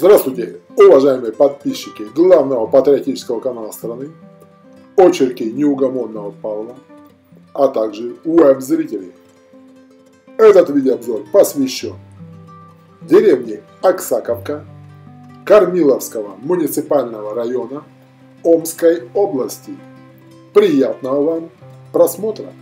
Здравствуйте, уважаемые подписчики главного патриотического канала страны, очерки неугомонного Павла, а также веб-зрителей. Этот видеообзор посвящен деревне Аксаковка Кормиловского муниципального района Омской области. Приятного вам просмотра!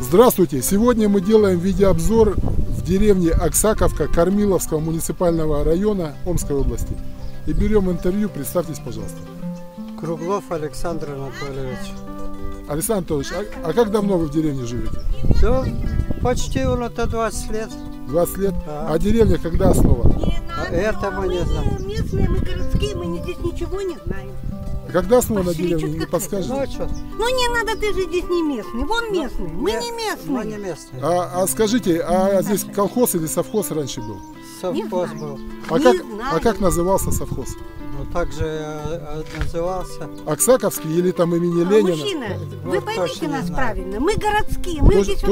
Здравствуйте! Сегодня мы делаем видеообзор в деревне Аксаковка Кормиловского муниципального района Омской области. И берем интервью, представьтесь, пожалуйста. Круглов Александр Анатольевич. Александр Анатольевич, а как давно вы в деревне живете? Да, почти уже 20 лет. 20 лет? Да. А деревня когда основана? Это мы не знаем. Местные, мы городские, мы здесь ничего не знаем. Когда основана деревня, не подскажешь? Ну не надо, ты же здесь не местный, вон местный, мы не местные. А скажите, а здесь колхоз или совхоз раньше был? Совхоз был. А как назывался совхоз? Ну так же назывался. Аксаковский или там имени Ленина? Мужчина, вы поймите нас правильно, мы городские, мы здесь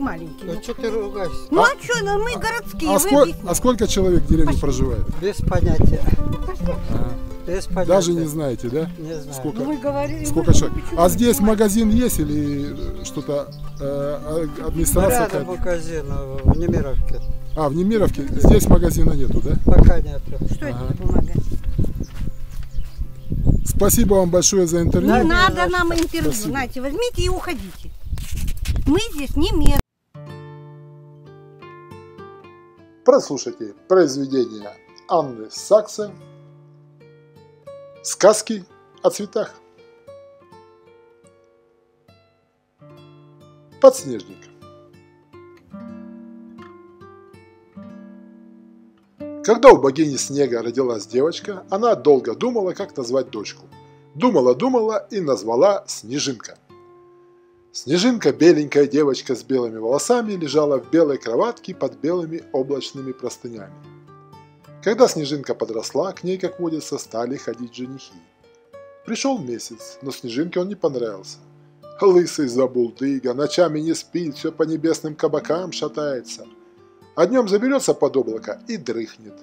маленькие. Ну что ты ругаешься? Ну а что, мы городские. А сколько человек в деревне проживает? Без понятия. Даже не знаете, да? Не знаю. Сколько, мы говорили, сколько человек? А здесь магазин есть или что-то? Администрация? Рядом магазин в Немировке. А, в Немировке? Здесь магазина нету, да? Пока нет. Что это помогает? Спасибо вам большое за интервью. Не надо нам интервью. Спасибо. Знаете, возьмите и уходите. Мы здесь не местные. Прослушайте произведение Анны Саксы «Сказки о цветах». Подснежник. Когда у богини снега родилась девочка, она долго думала, как назвать дочку. Думала-думала и назвала Снежинка. Снежинка, беленькая девочка с белыми волосами, лежала в белой кроватке под белыми облачными простынями. Когда Снежинка подросла, к ней, как водится, стали ходить женихи. Пришел месяц, но Снежинке он не понравился. Лысый забулдыга, ночами не спит, все по небесным кабакам шатается. А днем заберется под облако и дрыхнет.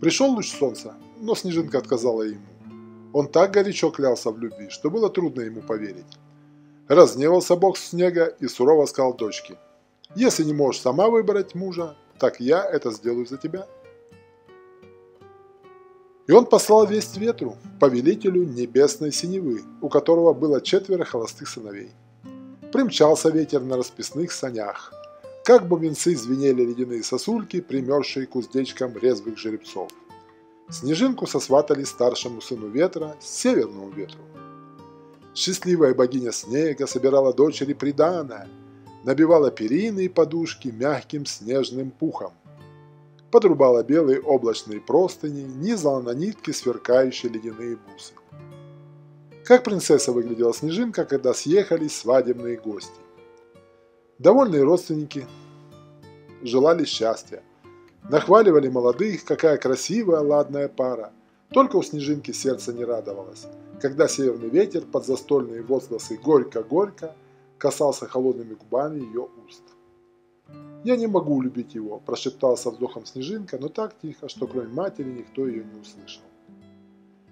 Пришел луч солнца, но Снежинка отказала ему. Он так горячо клялся в любви, что было трудно ему поверить. Разгневался бог снега и сурово сказал дочке: «Если не можешь сама выбрать мужа, так я это сделаю за тебя». И он послал весть ветру, повелителю небесной синевы, у которого было 4 холостых сыновей. Примчался ветер на расписных санях. Как бубенцы звенели ледяные сосульки, примерзшие к уздечкам резвых жеребцов. Снежинку сосватали старшему сыну ветра, северному ветру. Счастливая богиня снега собирала дочери приданое, набивала перины и подушки мягким снежным пухом, подрубала белые облачные простыни, низала на нитки сверкающие ледяные бусы. Как принцесса выглядела Снежинка, когда съехались свадебные гости. Довольные родственники желали счастья, нахваливали молодых, какая красивая ладная пара. Только у Снежинки сердце не радовалось, когда северный ветер под застольные возгласы «Горько-горько» касался холодными губами ее уст. «Я не могу любить его», – прошептала со вздохом Снежинка, но так тихо, что кроме матери никто ее не услышал.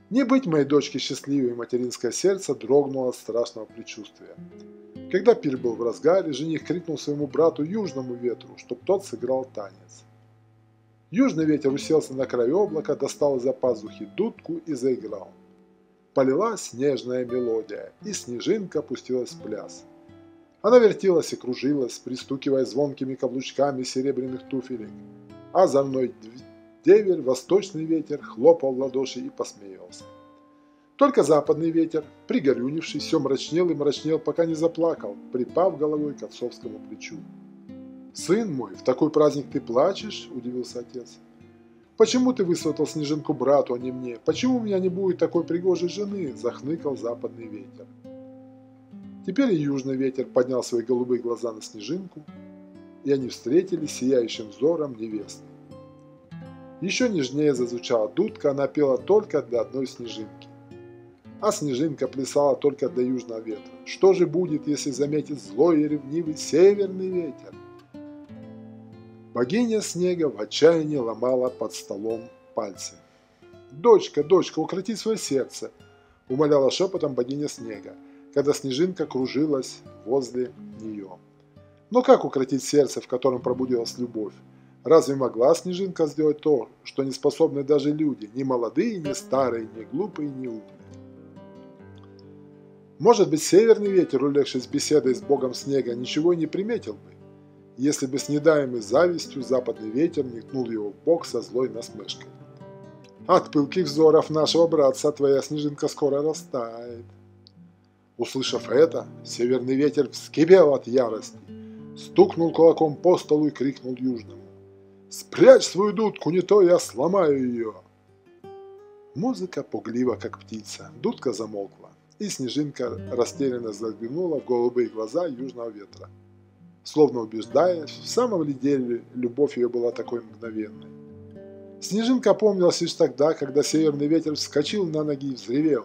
Не быть моей дочке счастливой, материнское сердце дрогнуло от страшного предчувствия. Когда пир был в разгаре, жених крикнул своему брату Южному ветру, чтоб тот сыграл танец. Южный ветер уселся на край облака, достал из-за пазухи дудку и заиграл. Полила снежная мелодия, и Снежинка опустилась в пляс. Она вертелась и кружилась, пристукивая звонкими каблучками серебряных туфелек. А за мной деверь, восточный ветер, хлопал в ладоши и посмеялся. Только западный ветер, пригорюнивший, все мрачнел и мрачнел, пока не заплакал, припав головой к отцовскому плечу. «Сын мой, в такой праздник ты плачешь?» – удивился отец. «Почему ты высватал Снежинку брату, а не мне? Почему у меня не будет такой пригожей жены?» – захныкал западный ветер. Теперь и южный ветер поднял свои голубые глаза на Снежинку, и они встретились сияющим взором невесты. Еще нежнее зазвучала дудка, она пела только для одной Снежинки. А Снежинка плясала только для южного ветра. Что же будет, если заметит злой и ревнивый северный ветер? Богиня снега в отчаянии ломала под столом пальцы. «Дочка, дочка, укроти свое сердце!» – умоляла шепотом богиня снега, когда Снежинка кружилась возле нее. Но как укротить сердце, в котором пробудилась любовь? Разве могла Снежинка сделать то, что не способны даже люди, ни молодые, ни старые, ни глупые, ни умные? Может быть, северный ветер, улегшись беседой с богом снега, ничего и не приметил бы, если бы с недаемой завистью западный ветер метнул его в бок со злой насмешкой. «От пылких взоров нашего братца твоя Снежинка скоро растает». Услышав это, северный ветер вскипел от ярости, стукнул кулаком по столу и крикнул южному: «Спрячь свою дудку, не то я сломаю ее!» Музыка пуглива, как птица. Дудка замолкла, и Снежинка растерянно заглянула в голубые глаза южного ветра, словно убеждаясь, в самом ли деле любовь ее была такой мгновенной. Снежинка помнилась лишь тогда, когда северный ветер вскочил на ноги и взревел: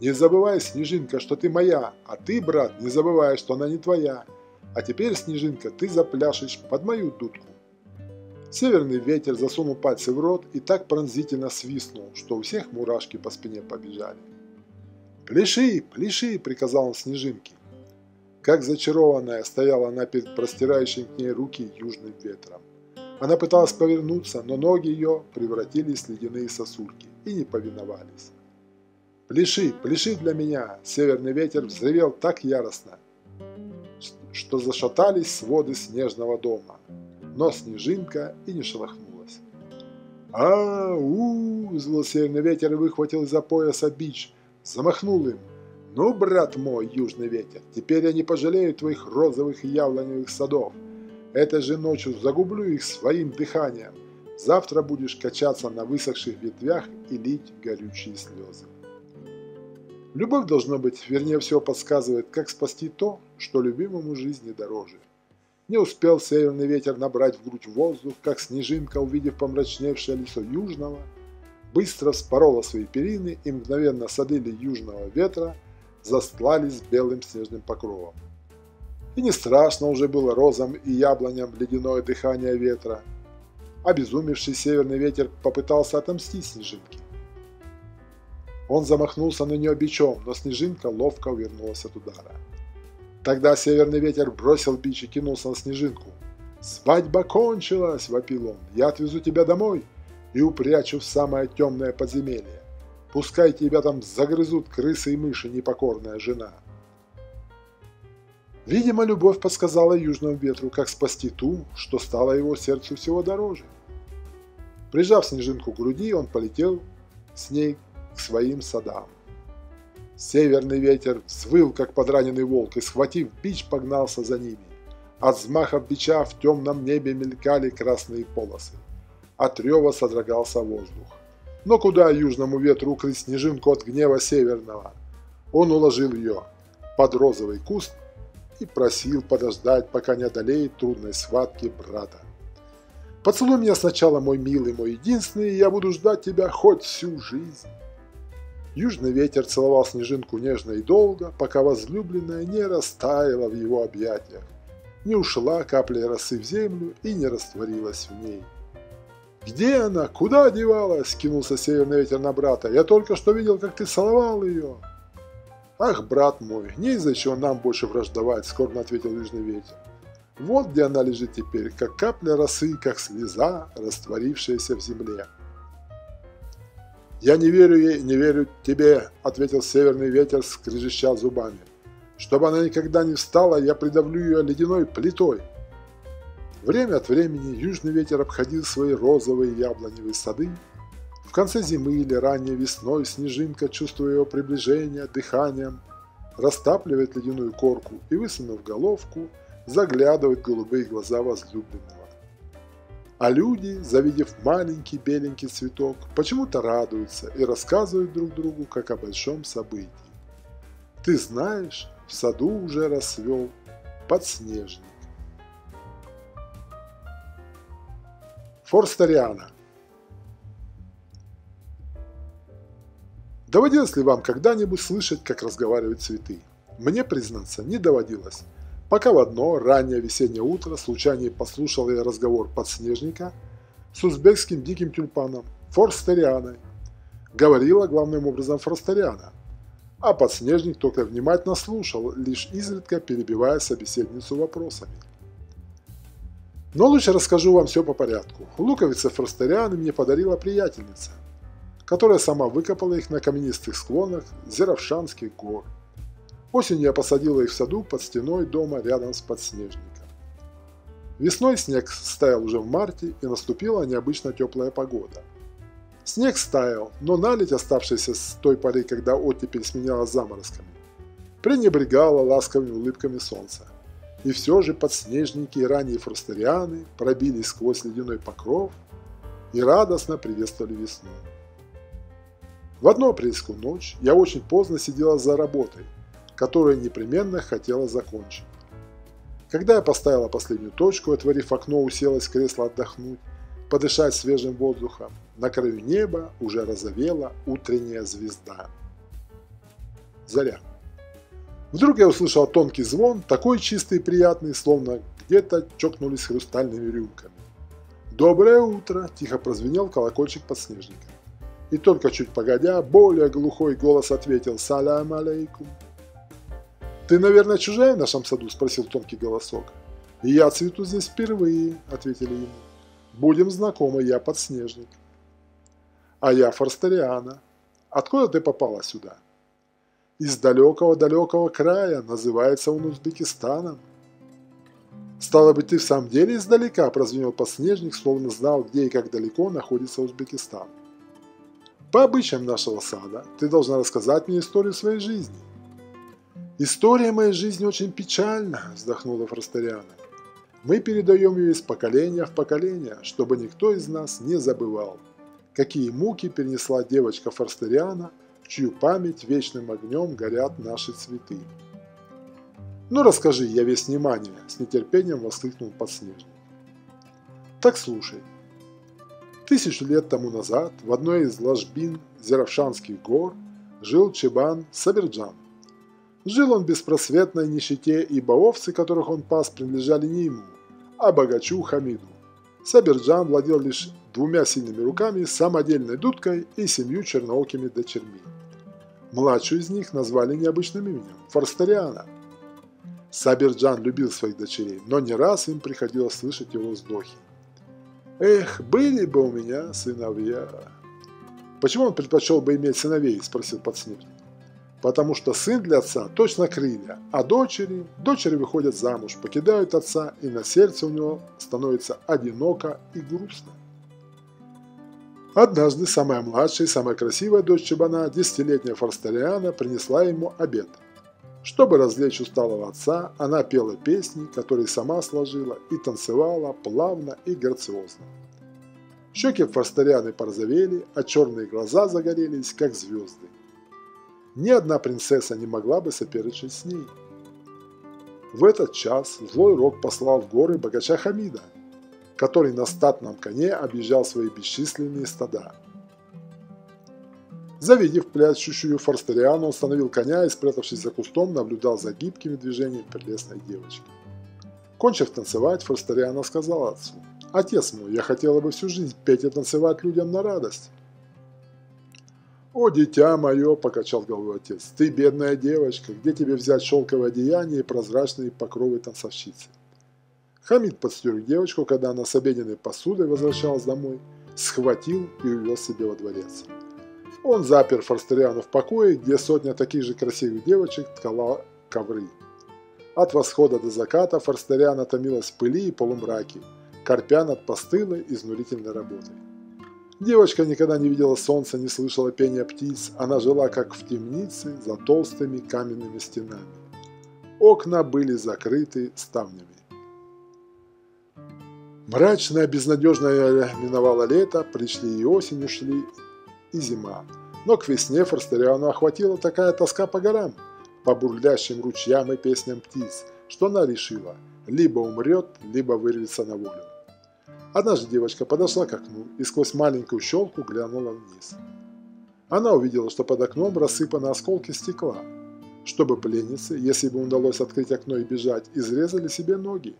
«Не забывай, Снежинка, что ты моя, а ты, брат, не забывай, что она не твоя. А теперь, Снежинка, ты запляшешь под мою дудку». Северный ветер засунул пальцы в рот и так пронзительно свистнул, что у всех мурашки по спине побежали. «Пляши, пляши!» – приказал он Снежинке. Как зачарованная стояла она перед простирающей к ней руки южным ветром. Она пыталась повернуться, но ноги ее превратились в ледяные сосульки и не повиновались. «Пляши, пляши для меня!» – северный ветер взревел так яростно, что зашатались своды снежного дома. Но Снежинка и не шелохнулась. «А-у-у!» – зло северный ветер выхватил из-за пояса бич, замахнул им. «Ну, брат мой, южный ветер, теперь я не пожалею твоих розовых и яблоневых садов. Этой же ночью загублю их своим дыханием. Завтра будешь качаться на высохших ветвях и лить горючие слезы». Любовь, должно быть, вернее всего, подсказывает, как спасти то, что любимому жизни дороже. Не успел северный ветер набрать в грудь воздух, как Снежинка, увидев помрачневшее лицо южного, быстро вспорола свои перины, и мгновенно садили южного ветра застлались белым снежным покровом. И не страшно уже было розам и яблоням ледяное дыхание ветра. Обезумевший северный ветер попытался отомстить Снежинке. Он замахнулся на нее бичом, но Снежинка ловко увернулась от удара. Тогда северный ветер бросил бич и кинулся на Снежинку. «Свадьба кончилась!» – вопил он. «Я отвезу тебя домой и упрячу в самое темное подземелье. Пускай тебя там загрызут крысы и мыши, непокорная жена». Видимо, любовь подсказала южному ветру, как спасти ту, что стало его сердцу всего дороже. Прижав Снежинку к груди, он полетел с ней к своим садам. Северный ветер взвыл, как подраненный волк, и, схватив бич, погнался за ними. От взмахов бича в темном небе мелькали красные полосы. От рева содрогался воздух. Но куда южному ветру укрыть Снежинку от гнева северного? Он уложил ее под розовый куст и просил подождать, пока не одолеет трудной схватки брата. «Поцелуй меня сначала, мой милый, мой единственный, и я буду ждать тебя хоть всю жизнь». Южный ветер целовал Снежинку нежно и долго, пока возлюбленная не растаяла в его объятиях, не ушла каплей росы в землю и не растворилась в ней. «Где она? Куда девалась?» – кинулся северный ветер на брата. «Я только что видел, как ты целовал ее». «Ах, брат мой, не из-за чего нам больше враждовать», – скорбно ответил южный ветер. «Вот где она лежит теперь, как капля росы, как слеза, растворившаяся в земле». «Я не верю ей, не верю тебе», – ответил северный ветер, скрежеща зубами. «Чтобы она никогда не встала, я придавлю ее ледяной плитой». Время от времени южный ветер обходил свои розовые яблоневые сады. В конце зимы или ранней весной Снежинка, чувствуя его приближение дыханием, растапливает ледяную корку и, высунув головку, заглядывает в голубые глаза возлюбленного. А люди, завидев маленький беленький цветок, почему-то радуются и рассказывают друг другу, как о большом событии. Ты знаешь, в саду уже расцвел подснежник. Форстериана. Доводилось ли вам когда-нибудь слышать, как разговаривают цветы? Мне, признаться, не доводилось, пока в одно раннее весеннее утро случайно послушал я разговор подснежника с узбекским диким тюльпаном Форстерианой. Говорила главным образом Форстериана, а подснежник только внимательно слушал, лишь изредка перебивая собеседницу вопросами. Но лучше расскажу вам все по порядку. Луковицы Форстерианы мне подарила приятельница, которая сама выкопала их на каменистых склонах Зеравшанских гор. Осенью я посадила их в саду под стеной дома рядом с подснежником. Весной снег стаял уже в марте, и наступила необычно теплая погода. Снег стаял, но наледь, оставшаяся с той поры, когда оттепель сменялась заморозками, пренебрегала ласковыми улыбками солнца. И все же подснежники и ранние форстерианы пробились сквозь ледяной покров и радостно приветствовали весну. В одну апрельскую ночь я очень поздно сидела за работой, которую непременно хотела закончить. Когда я поставила последнюю точку, отворив окно, уселась в кресло отдохнуть, подышать свежим воздухом, на краю неба уже разовела утренняя звезда. Заря. Вдруг я услышал тонкий звон, такой чистый и приятный, словно где-то чокнулись хрустальными рюмками. «Доброе утро!» – тихо прозвенел колокольчик подснежника. И только чуть погодя, более глухой голос ответил: «Салям алейкум». «Ты, наверное, чужая в нашем саду?» – спросил тонкий голосок. «Я цвету здесь впервые», – ответили ему. «Будем знакомы, я подснежник». «А я Форстериана. Откуда ты попала сюда?» «Из далекого-далекого края, называется он Узбекистаном». «Стало быть, ты в самом деле издалека», – прозвенел подснежник, словно знал, где и как далеко находится Узбекистан. «По обычаям нашего сада ты должна рассказать мне историю своей жизни». «История моей жизни очень печальна», – вздохнула Форстериана. «Мы передаем ее из поколения в поколение, чтобы никто из нас не забывал, какие муки перенесла девочка Форстериана, в чью память вечным огнем горят наши цветы». «Ну расскажи, я весь внимание», – с нетерпением воскликнул подснежник. «Так слушай. 1000 лет тому назад в одной из ложбин Зеравшанских гор жил Чебан Саберджан. Жил он в беспросветной нищете, ибо овцы, которых он пас, принадлежали не ему, а богачу Хамиду. Саберджан владел лишь 2 сильными руками, самодельной дудкой и 7 черноокими дочерьми. Младшую из них назвали необычным именем – Форстериана. Саберджан любил своих дочерей, но не раз им приходилось слышать его вздохи. «Эх, были бы у меня сыновья!» «Почему он предпочел бы иметь сыновей?» – спросил подснежник. «Потому что сын для отца точно крылья, а дочери выходят замуж, покидают отца, и на сердце у него становится одиноко и грустно. Однажды самая младшая и самая красивая дочь Чебана, 10-летняя Форстериана, принесла ему обед. Чтобы развлечь усталого отца, она пела песни, которые сама сложила, и танцевала плавно и грациозно. Щеки Форстерианы порозовели, а черные глаза загорелись, как звезды. Ни одна принцесса не могла бы соперничать с ней. В этот час злой рок послал в горы богача Хамида, который на статном коне объезжал свои бесчисленные стада. Завидев пляшущую Форстериану, он остановил коня и, спрятавшись за кустом, наблюдал за гибкими движениями прелестной девочки. Кончив танцевать, Форстериана сказала отцу: «Отец мой, я хотела бы всю жизнь петь и танцевать людям на радость». «О, дитя мое!» – покачал головой отец. «Ты бедная девочка, где тебе взять шелковое одеяние и прозрачные покровы танцовщицы?» Хамид подстерег девочку, когда она с обеденной посудой возвращалась домой, схватил и увез себе во дворец. Он запер Форстериану в покое, где 100 таких же красивых девочек ткала ковры. От восхода до заката Форстериана томилась в пыли и полумраке, корпя над постылой изнурительной работой. Девочка никогда не видела солнца, не слышала пения птиц, она жила как в темнице за толстыми каменными стенами. Окна были закрыты ставнями. Мрачное, безнадежное миновало лето, пришли и осень, ушли и зима. Но к весне Форстериану охватила такая тоска по горам, по бурлящим ручьям и песням птиц, что она решила – либо умрет, либо вырвется на волю. Однажды девочка подошла к окну и сквозь маленькую щелку глянула вниз. Она увидела, что под окном рассыпаны осколки стекла, чтобы пленницы, если бы удалось открыть окно и бежать, изрезали себе ноги.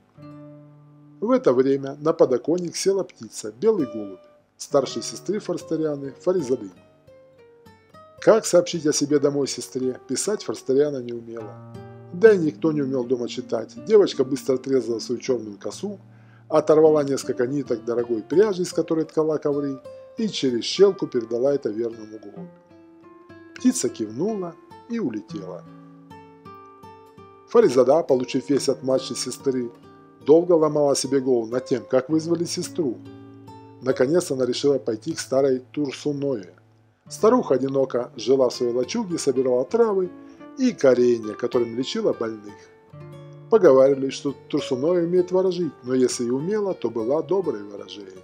В это время на подоконник села птица, белый голубь, старшей сестры Форстерианы Фаризады. Как сообщить о себе домой сестре, писать Форстериана не умела. Да и никто не умел дома читать. Девочка быстро отрезала свою черную косу, оторвала несколько ниток дорогой пряжи, из которой ткала ковры, и через щелку передала это верному голубю. Птица кивнула и улетела. Фаризада, получив весть от младшей сестры, долго ломала себе голову над тем, как вызвали сестру. Наконец она решила пойти к старой Турсуное. Старуха одиноко жила в своей лачуге, собирала травы и коренья, которым лечила больных. Поговаривали, что Турсуноя умеет ворожить, но если и умела, то была доброй ворожеей.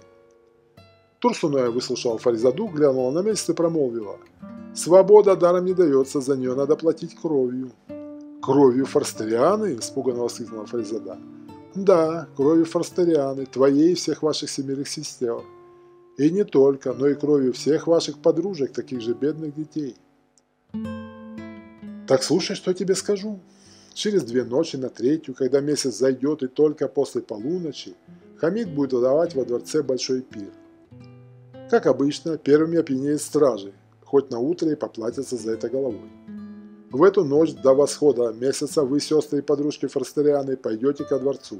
Турсуноя выслушала Фаризаду, глянула на месяц и промолвила: «Свобода даром не дается, за нее надо платить кровью». «Кровью Форстерианы?» – испуганно воскликнула Фаризада. «Да, кровью Форстерианы, твоей и всех ваших семерых сестер. И не только, но и кровью всех ваших подружек, таких же бедных детей». «Так слушай, что я тебе скажу. Через 2 ночи на 3-ю, когда месяц зайдет, и только после полуночи, Хамид будет выдавать во дворце большой пир. Как обычно, первыми опьянеют стражи, хоть на утро и поплатятся за это головой. В эту ночь до восхода месяца вы, сестры и подружки Форстерианы, пойдете ко дворцу,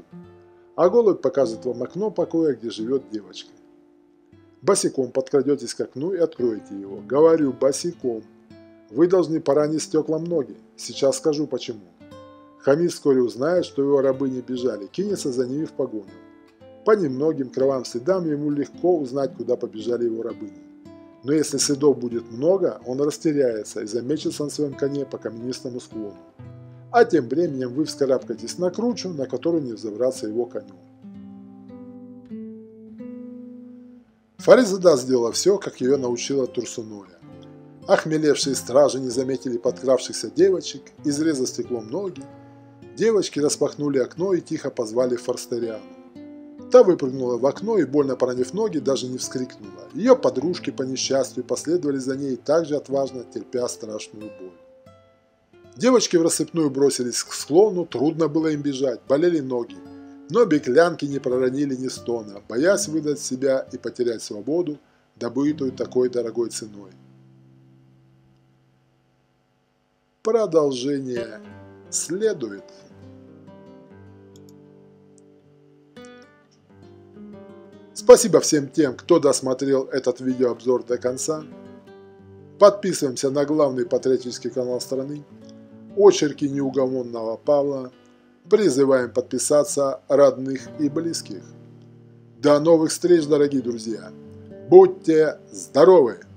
а голубь покажет вам окно покоя, где живет девочка. Босиком подкрадетесь к окну и откроете его. Говорю, босиком. Вы должны поранить стеклом ноги. Сейчас скажу почему. Хамид вскоре узнает, что его рабыни бежали, кинется за ними в погоню. По немногим кровавым следам ему легко узнать, куда побежали его рабыни. Но если следов будет много, он растеряется и замечется на своем коне по каменистому склону. А тем временем вы вскарабкаетесь на кручу, на которую не взобраться его коню». Фаризада сделала все, как ее научила Турсуноя. Охмелевшие стражи не заметили подкравшихся девочек, изрезав стеклом ноги. Девочки распахнули окно и тихо позвали Форстериану. Та выпрыгнула в окно и, больно поранив ноги, даже не вскрикнула. Ее подружки по несчастью последовали за ней, также отважно терпя страшную боль. Девочки в рассыпную бросились к склону, трудно было им бежать, болели ноги. Но беглянки не проронили ни стона, боясь выдать себя и потерять свободу, добытую такой дорогой ценой. Продолжение следует. Спасибо всем тем, кто досмотрел этот видеообзор до конца. Подписываемся на главный патриотический канал страны, очерки неугомонного Павла. Призываем подписаться родных и близких. До новых встреч, дорогие друзья. Будьте здоровы!